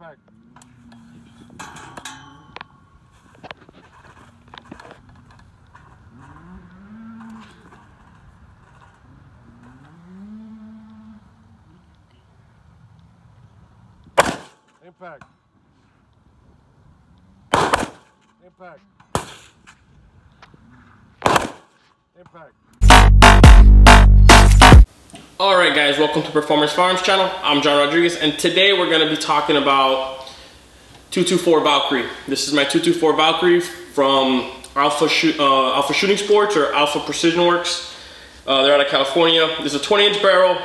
right back. Impact. Impact. Impact. Alright guys, welcome to Performance Farms channel. I'm John Rodriguez and today we're going to be talking about 224 Valkyrie. This is my 224 Valkyrie from Alpha Shooting Sports or Alpha Precision Works. They're out of California. This is a 20-inch barrel.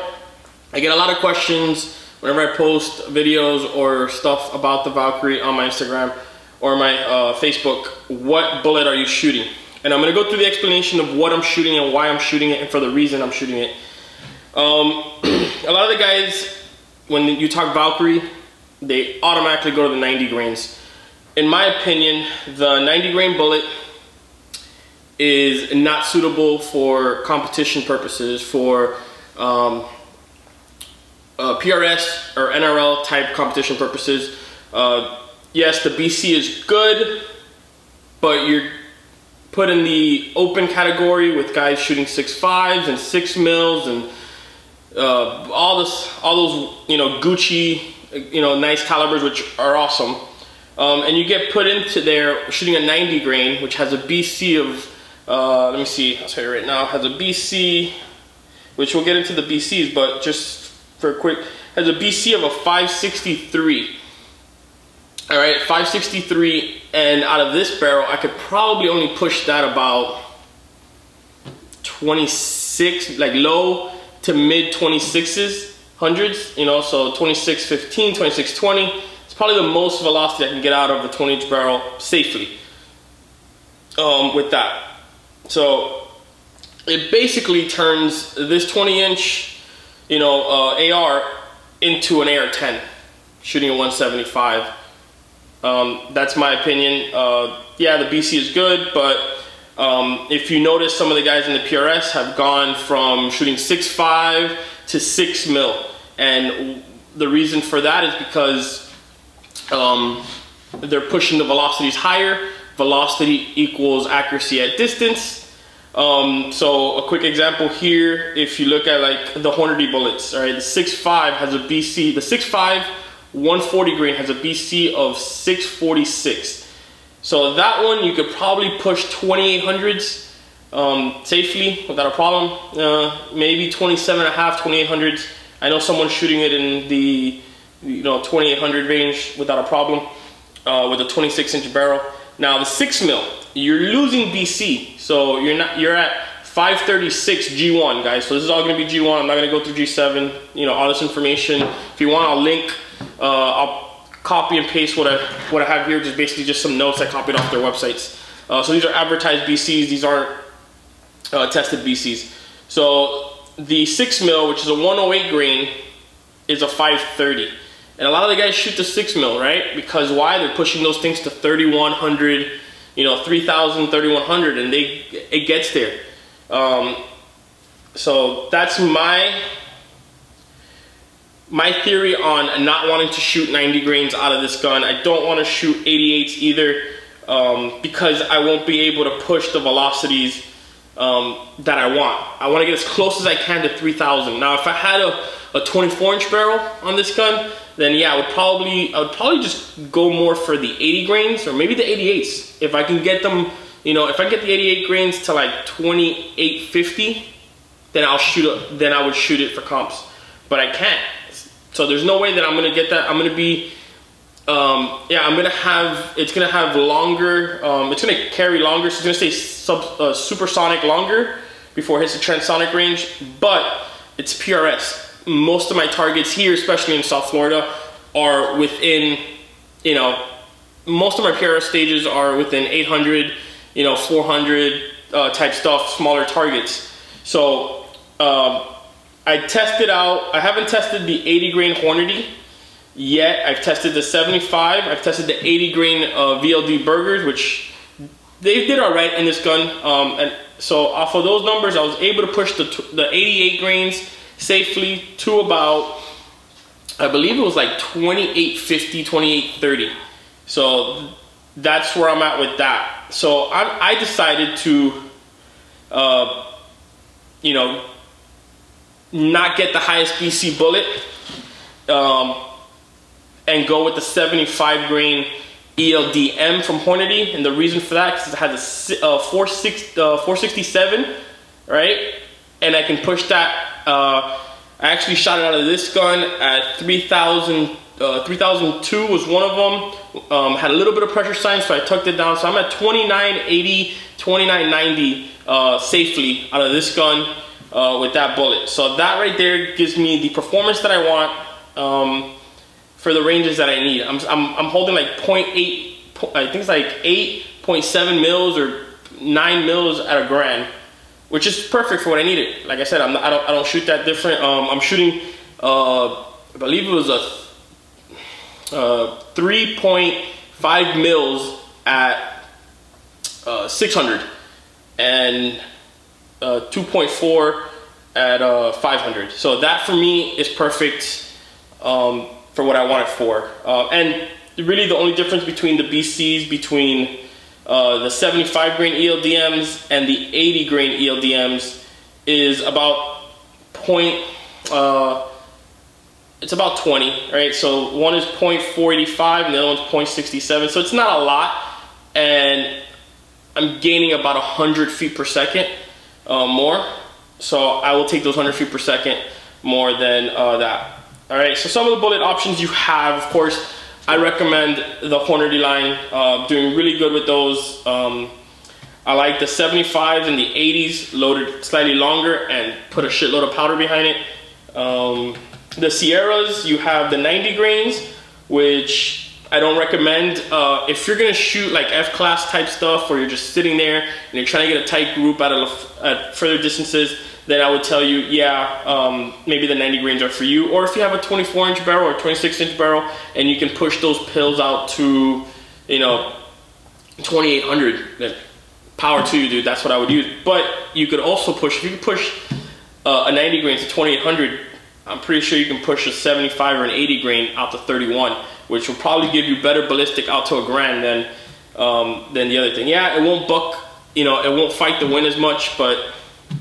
I get a lot of questions whenever I post videos or stuff about the Valkyrie on my Instagram or my Facebook, what bullet are you shooting? And I'm gonna go through the explanation of what I'm shooting and why I'm shooting it and for the reason I'm shooting it. A lot of the guys, when you talk Valkyrie, they automatically go to the 90 grains. In my opinion, the 90 grain bullet is not suitable for competition purposes, for PRS or NRL type competition purposes. Yes, the BC is good, but you're put in the open category with guys shooting 6.5s and 6 mils and all those, you know, Gucci, you know, nice calibers, which are awesome. And you get put into there shooting a 90 grain, which has a BC of, let me see, I'll tell you right now, has a BC, which we'll get into the BCs, but just for a quick, has a BC of a 563. All right, 563, and out of this barrel, I could probably only push that about 26, like low to mid 26s, hundreds, you know, so 2615, 2620. It's probably the most velocity I can get out of the 20-inch barrel safely with that. So it basically turns this 20-inch, you know, AR into an AR-10, shooting a 175. That's my opinion. Yeah, the BC is good, but if you notice, some of the guys in the PRS have gone from shooting 6.5 to 6 mil. And the reason for that is because they're pushing the velocities higher. Velocity equals accuracy at distance. So a quick example here, if you look at like the Hornady bullets, all right, the 6.5 has a BC, the 6.5 140 grain has a BC of 646. So that one you could probably push 2800s safely without a problem, maybe 27.5, 2800s. I know someone's shooting it in the, you know, 2800 range without a problem with a 26-inch barrel. Now the 6 mil, you're losing BC, so you're at 536 G1, guys. So this is all gonna be G1. I'm not gonna go through G7. You know all this information. If you want, I'll link. I'll copy and paste what I have here. Just basically just some notes I copied off their websites. So these are advertised BCs. These aren't tested BCs. So the 6 mil, which is a 108 grain, is a 530. And a lot of the guys shoot the 6 mil, right? Because why? They're pushing those things to 3,100, you know, 3,000, 3,100, and it gets there. So that's my theory on not wanting to shoot 90 grains out of this gun. I don't want to shoot 88s either because I won't be able to push the velocities that I want. I want to get as close as I can to 3,000. Now, if I had a 24-inch barrel on this gun, then yeah, I would probably just go more for the 80 grains or maybe the 88s. If I can get them, you know, if I get the 88 grains to like 2850, then I would shoot it for comps. But I can't. So there's no way that I'm gonna get that. I'm gonna be, yeah, I'm gonna have, it's gonna have longer, it's gonna carry longer. So it's gonna stay supersonic longer before it hits the transonic range. But it's PRS. Most of my targets here, especially in South Florida, are within, you know, most of my PRS stages are within 800, you know, 400 type stuff, smaller targets. So I tested out, I haven't tested the 80 grain Hornady yet. I've tested the 75, I've tested the 80 grain VLD Burgers, which they did all right in this gun. And so off of those numbers, I was able to push the 88 grains safely to about I believe it was like 2850, 2830. So that's where I'm at with that. So I decided to, you know, not get the highest BC bullet and go with the 75 grain eldm from Hornady. And the reason for that is it has a 467, right? And I can push that. I actually shot it out of this gun at 3,000. 3002 was one of them. Had a little bit of pressure sign, so I tucked it down. So I'm at 2980, 2990 safely out of this gun with that bullet. So that right there gives me the performance that I want for the ranges that I need. I'm holding like 0.8, I think it's like 8.7 mils or 9 mils at a grand, which is perfect for what I need it. Like I said, I don't shoot that different. I'm shooting, I believe it was a 3.5 mils at 600 and 2.4 at 500. So that for me is perfect for what I want it for. And really the only difference between the BCs, between the 75 grain ELDMs and the 80 grain ELDMs is about it's about 20, right? So one is 0.485 and the other one's 0.67. So it's not a lot, and I'm gaining about 100 feet per second more. So I will take those 100 feet per second more than that. All right, so some of the bullet options you have, of course, I recommend the Hornady line, doing really good with those. I like the 75s and the 80s loaded slightly longer and put a shitload of powder behind it. The Sierras, you have the 90 grains, which I don't recommend. If you're gonna shoot like F-class type stuff, or you're just sitting there and you're trying to get a tight group out of at further distances, then I would tell you, yeah, maybe the 90 grains are for you. Or if you have a 24 inch barrel or 26 inch barrel and you can push those pills out to, you know, 2800, then power to you, dude. That's what I would use. But you could also push, if you could push a 90 grain to 2800, I'm pretty sure you can push a 75 or an 80 grain out to 31, which will probably give you better ballistic out to a grand than the other thing. Yeah, it won't buck, you know, it won't fight the wind as much, but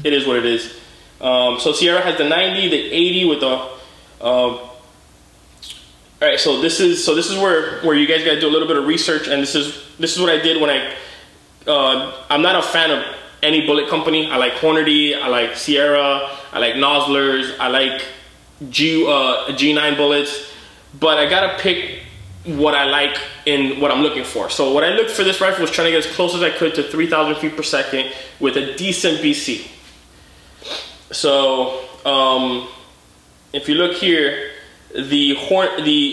it is what it is. So Sierra has the 90, the 80 with the. All right, so this is where you guys gotta do a little bit of research, and this is what I did when I. I'm not a fan of any bullet company. I like Hornady, I like Sierra, I like Noslers, I like G9 bullets, but I gotta pick what I like and what I'm looking for. So what I looked for this rifle was trying to get as close as I could to 3,000 feet per second with a decent BC. So if you look here, the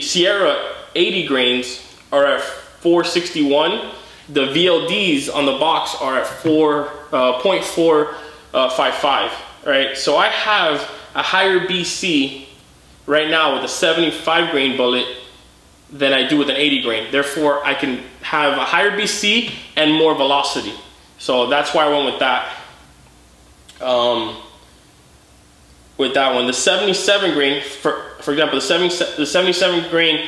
Sierra 80 grains are at 461. The VLDs on the box are at 4.455. Right, so I have a higher BC right now with a 75 grain bullet than I do with an 80 grain. Therefore, I can have a higher BC and more velocity. So that's why I went with that. With that one, the 77 grain, for example, the 77 grain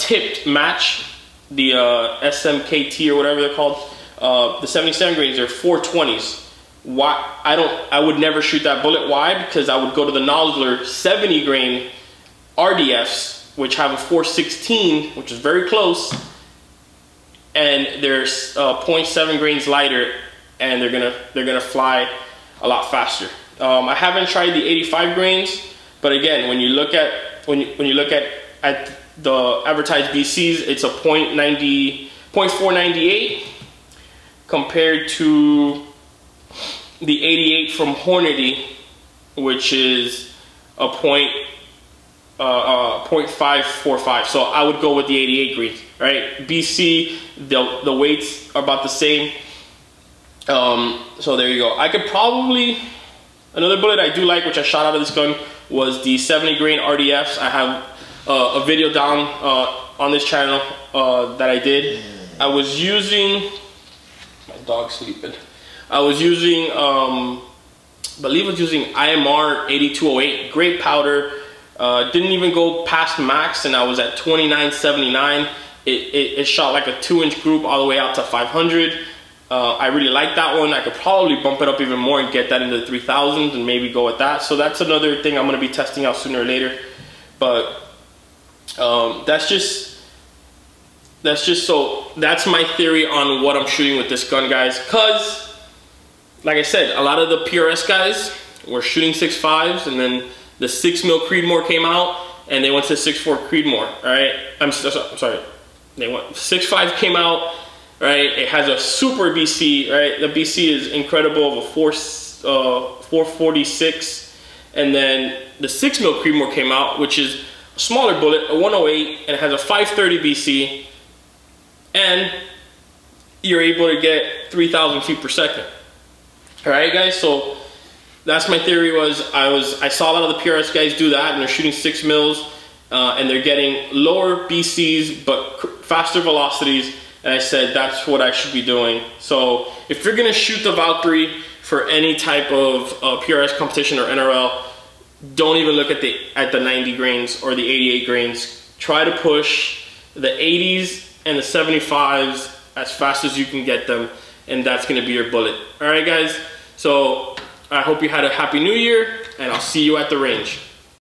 tipped match, the SMKT or whatever they're called. The 77 grains are 420s. Why I would never shoot that bullet. Why? Because I would go to the Nosler 70 grain RDFs, which have a 416, which is very close, and they're 0.7 grains lighter, and they're gonna fly a lot faster. I haven't tried the 85 grains, but again, when you look at when you look at the advertised BCs, it's a 0.498 compared to the 88 from Hornady, which is a 0.545. So I would go with the 88 grains, right? BC, the weights are about the same. So there you go. I could probably, another bullet I do like, which I shot out of this gun, was the 70 grain RDFs. I have a video down on this channel that I did. I was using, my dog's sleeping. I was using, I believe I was using IMR 8208, great powder, Didn't even go past max, and I was at 2979. It shot like a 2-inch group all the way out to 500. I really like that one. I could probably bump it up even more and get that into the 3000s and maybe go with that. So that's another thing I'm going to be testing out sooner or later. But that's my theory on what I'm shooting with this gun, guys. Because, like I said, a lot of the PRS guys were shooting 6.5s, and then the 6 mm Creedmoor came out, and they went to 6.4 Creedmoor, right? They went 6.5 came out, right? It has a super BC, right? The BC is incredible, of a 446, and then the 6 mm Creedmoor came out, which is a smaller bullet, a 108, and it has a 530 BC, and you're able to get 3,000 feet per second. All right, guys. So that's my theory. I saw a lot of the PRS guys do that, and they're shooting 6 mils, and they're getting lower BCs but faster velocities. And I said that's what I should be doing. So if you're gonna shoot the Valkyrie for any type of PRS competition or NRL, don't even look at the 90 grains or the 88 grains. Try to push the 80s and the 75s as fast as you can get them, and that's gonna be your bullet. All right, guys. So I hope you had a happy new year, and I'll see you at the range.